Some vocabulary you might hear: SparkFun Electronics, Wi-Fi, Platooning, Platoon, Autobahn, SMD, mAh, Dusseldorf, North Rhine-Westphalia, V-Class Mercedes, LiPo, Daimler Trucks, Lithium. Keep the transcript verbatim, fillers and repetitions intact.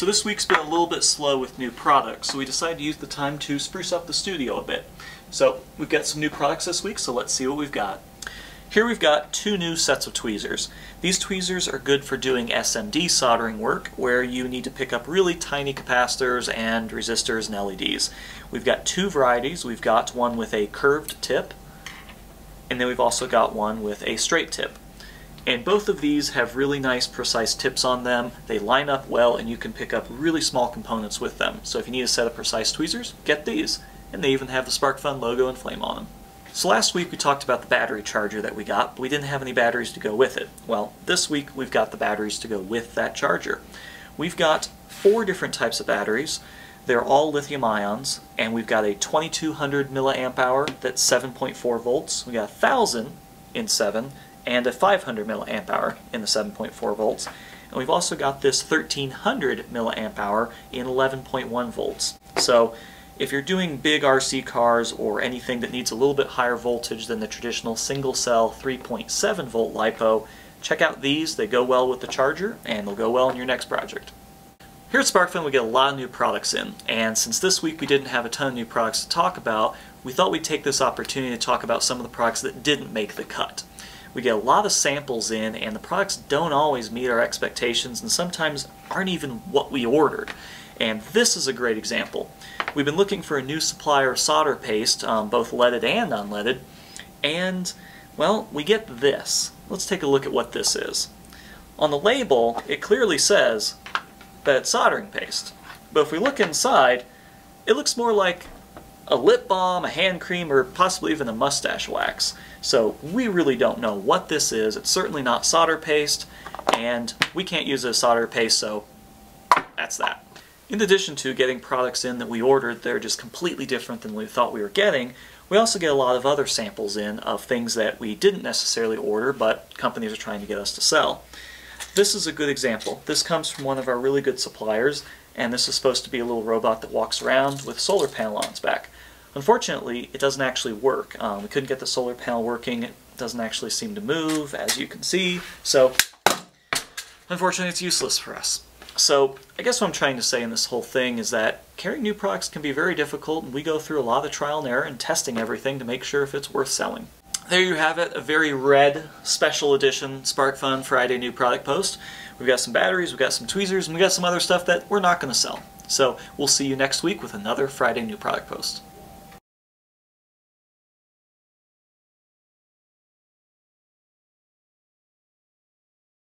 So this week's been a little bit slow with new products, so we decided to use the time to spruce up the studio a bit. So we've got some new products this week, so let's see what we've got. Here we've got two new sets of tweezers. These tweezers are good for doing S M D soldering work, where you need to pick up really tiny capacitors and resistors and L E Ds. We've got two varieties. We've got one with a curved tip, and then we've also got one with a straight tip. And both of these have really nice precise tips on them. They line up well and you can pick up really small components with them. So if you need a set of precise tweezers, get these. And they even have the SparkFun logo and flame on them. So last week we talked about the battery charger that we got, but we didn't have any batteries to go with it. Well, this week we've got the batteries to go with that charger. We've got four different types of batteries. They're all lithium ions, and we've got a twenty-two hundred milliamp hour that's seven point four volts. We got a thousand in seven, and a five hundred milliamp hour in the seven point four volts. And we've also got this thirteen hundred milliamp hour in eleven point one volts. So if you're doing big R C cars or anything that needs a little bit higher voltage than the traditional single cell three point seven volt LiPo, check out these. They go well with the charger and they'll go well in your next project. Here at SparkFun we get a lot of new products in, and since this week we didn't have a ton of new products to talk about, we thought we'd take this opportunity to talk about some of the products that didn't make the cut. We get a lot of samples in, and the products don't always meet our expectations and sometimes aren't even what we ordered. And this is a great example. We've been looking for a new supplier of solder paste, um, both leaded and unleaded, and, well, we get this. Let's take a look at what this is. On the label, it clearly says that it's soldering paste, but if we look inside, it looks more like a lip balm, a hand cream, or possibly even a mustache wax. So we really don't know what this is. It's certainly not solder paste, and we can't use it as solder paste, so that's that. In addition to getting products in that we ordered that are just completely different than we thought we were getting, we also get a lot of other samples in of things that we didn't necessarily order, but companies are trying to get us to sell. This is a good example. This comes from one of our really good suppliers, and this is supposed to be a little robot that walks around with a solar panel on its back. Unfortunately, it doesn't actually work. Um, we couldn't get the solar panel working. It doesn't actually seem to move, as you can see. So, unfortunately, it's useless for us. So, I guess what I'm trying to say in this whole thing is that carrying new products can be very difficult, and we go through a lot of trial and error and testing everything to make sure if it's worth selling. There you have it, a very red special edition SparkFun Friday new product post. We've got some batteries, we've got some tweezers, and we've got some other stuff that we're not going to sell. So, we'll see you next week with another Friday new product post.